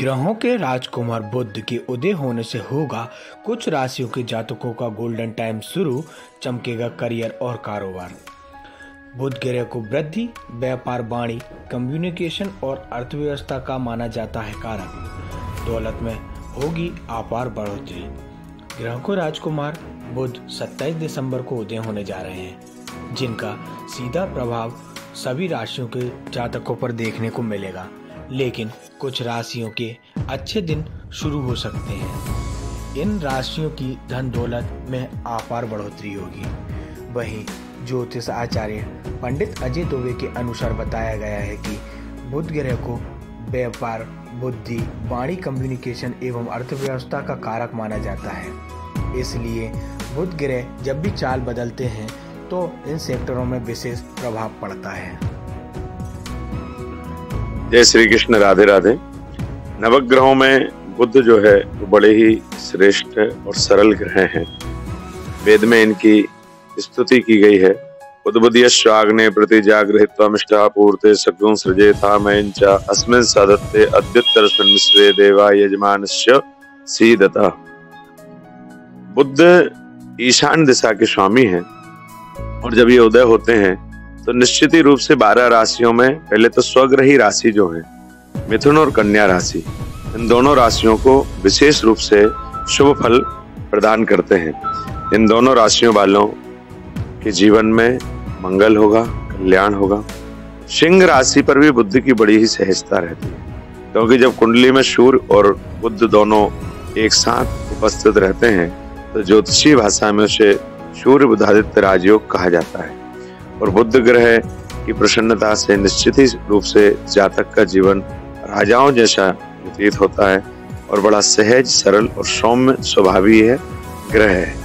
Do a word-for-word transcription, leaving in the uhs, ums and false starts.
ग्रहों के राजकुमार बुध के उदय होने से होगा कुछ राशियों के जातकों का गोल्डन टाइम शुरू। चमकेगा करियर और कारोबार। बुध ग्रह को वृद्धि, व्यापार, वाणी, कम्युनिकेशन और अर्थव्यवस्था का माना जाता है कारक। दौलत में होगी अपार बढ़ोतरी। ग्रहों को राजकुमार बुध सत्ताईस दिसंबर को उदय होने जा रहे हैं, जिनका सीधा प्रभाव सभी राशियों के जातकों पर देखने को मिलेगा, लेकिन कुछ राशियों के अच्छे दिन शुरू हो सकते हैं। इन राशियों की धन दौलत में अपार बढ़ोतरी होगी। वहीं ज्योतिष आचार्य पंडित अजय दुबे के अनुसार बताया गया है कि बुध ग्रह को व्यापार, बुद्धि, वाणी, कम्युनिकेशन एवं अर्थव्यवस्था का कारक माना जाता है। इसलिए बुध ग्रह जब भी चाल बदलते हैं तो इन सेक्टरों में विशेष प्रभाव पड़ता है। जय श्री कृष्ण, राधे राधे। नवग्रहों में बुध जो है वो बड़े ही श्रेष्ठ और सरल ग्रह हैं। वेद में इनकी स्तुति की गई है। उद्बुद्यश्राग्ने प्रतिजागृहित्वा पूर्ते सद्गुं सृजेतामयं च अस्मिन् सदत्ते अद्युत्तरस्मिन् विश्वे देवा यजमानस्य सीदता। बुध ईशान दिशा के स्वामी हैं और जब ये उदय होते हैं तो निश्चित ही रूप से बारह राशियों में पहले तो स्वग्रही राशि जो है मिथुन और कन्या राशि, इन दोनों राशियों को विशेष रूप से शुभ फल प्रदान करते हैं। इन दोनों राशियों वालों के जीवन में मंगल होगा, कल्याण होगा। सिंह राशि पर भी बुध की बड़ी ही सहजता रहती है, क्योंकि जब कुंडली में सूर्य और बुध दोनों एक साथ उपस्थित रहते हैं तो ज्योतिषीय भाषा में उसे सूर्य बुद्धादित्य राजयोग कहा जाता है। और बुध ग्रह की प्रसन्नता से निश्चित ही रूप से जातक का जीवन राजाओं जैसा व्यतीत होता है और बड़ा सहज, सरल और सौम्य स्वभावी है ग्रह है।